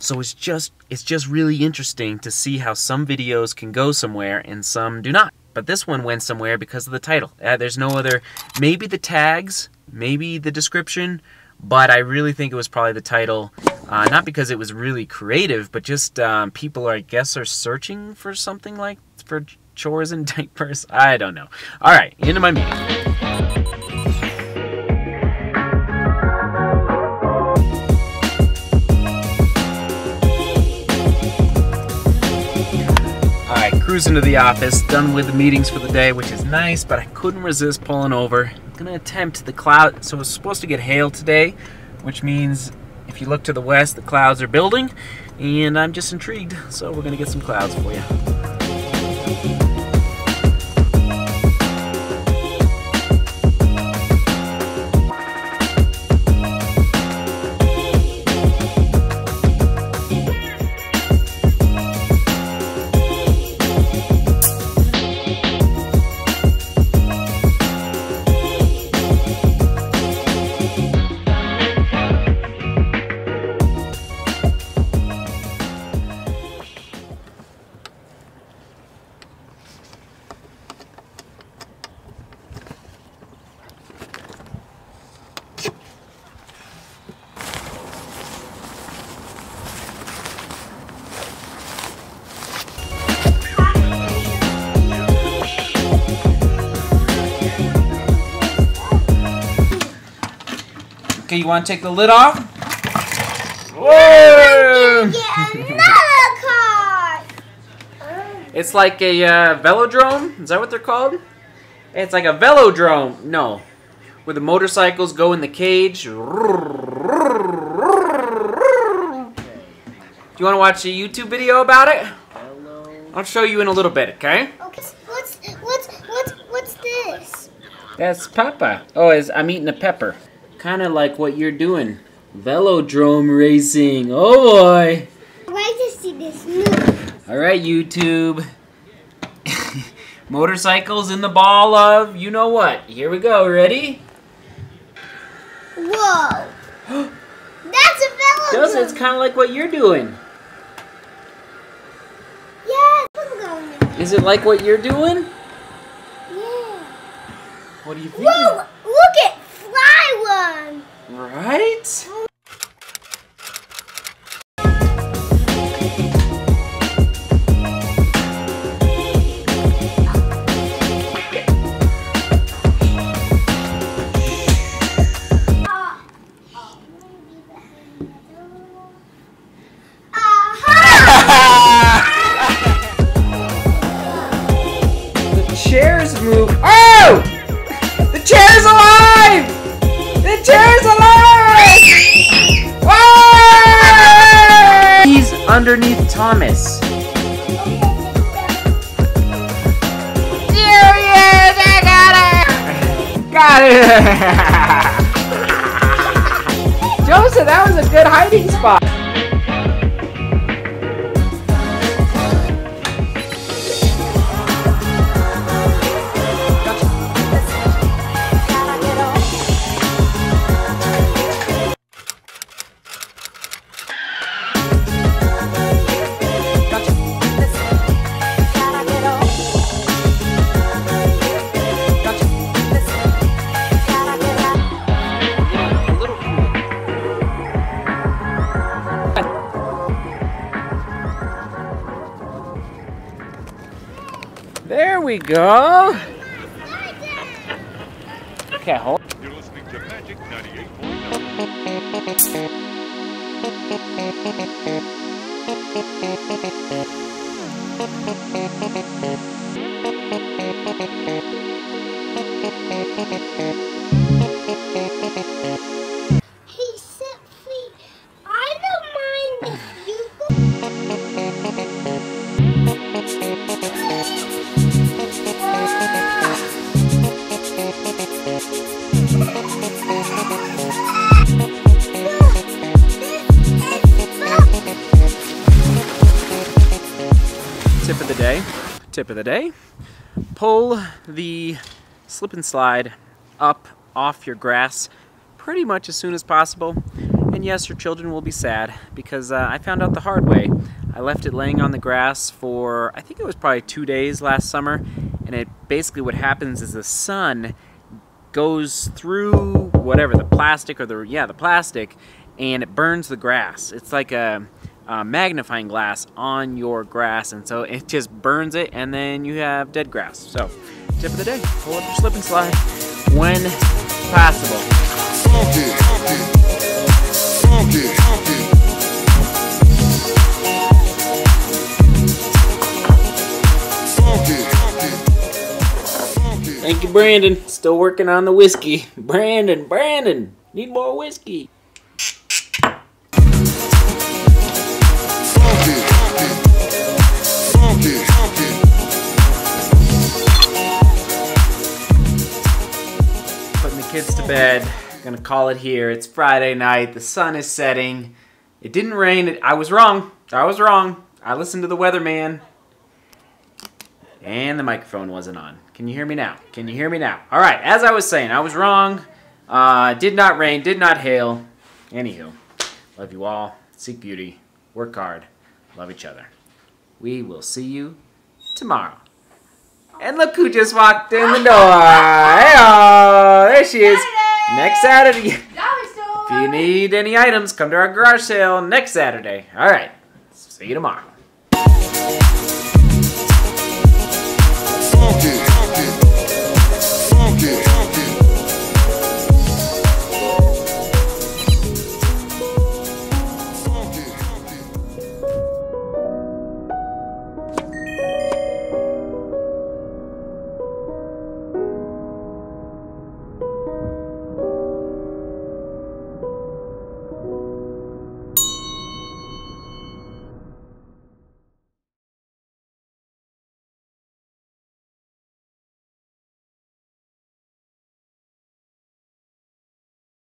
So it's just really interesting to see how some videos can go somewhere and some do not. But this one went somewhere because of the title. There's no other, maybe the tags, maybe the description, but I really think it was probably the title. Not because it was really creative, but just people, I guess, are searching for something like for chores and diapers. I don't know. All right, into my meeting. Cruising to the office, done with the meetings for the day, which is nice, but I couldn't resist pulling over. I'm gonna attempt the cloud. So it's supposed to get hail today, which means if you look to the west, the clouds are building, and I'm just intrigued. So we're gonna get some clouds for you. Okay, you want to take the lid off? Whoa! Get another car! It's like a velodrome? Is that what they're called? It's like a velodrome. No. Where the motorcycles go in the cage. Do you want to watch a YouTube video about it? I'll show you in a little bit, okay? Okay. What's this? That's Papa. Oh, I'm eating a pepper. Kind of like what you're doing. Velodrome racing. Oh boy. I'd like to see this move. Alright, YouTube. Motorcycles in the ball of you know what. Here we go. Ready? Whoa. That's a velodrome. It's kind of like what you're doing. Yeah. Is it like what you're doing? Yeah. What do you think? Whoa. Look at one. Right? The chairs move. Oh! The chair's alive! The chair's alive! Whoa! He's underneath Thomas. There he is! I got it! Got it! Joseph, that was a good hiding spot. There we go. Okay, hold. You're listening to Magic 98.9. He simply, I don't mind if you go. Tip of the day, pull the slip and slide up off your grass pretty much as soon as possible, and And yes, her children will be sad, because I found out the hard way. I left it laying on the grass for, I think it was probably 2 days last summer, and it basically what happens is the sun goes through whatever, the plastic or the, yeah, the plastic, and it burns the grass. It's like a magnifying glass on your grass, and so it just burns it, and then you have dead grass. So, tip of the day, pull up your slip and slide when possible. Smoke it. Thank you, Brandon. Still working on the whiskey. Brandon, need more whiskey. Putting the kids to bed. Gonna call it here. It's Friday night. The sun is setting. It didn't rain. I was wrong. I listened to the weatherman. And the microphone wasn't on. Can you hear me now? All right, as I was saying, I was wrong. Did not rain, did not hail. Anywho, love you all. Seek beauty. Work hard. Love each other. We will see you tomorrow. And look who just walked in the door. Hey-oh, there she is. Saturday. Next Saturday. Dollar store. If you need any items, come to our garage sale next Saturday. All right, see you tomorrow.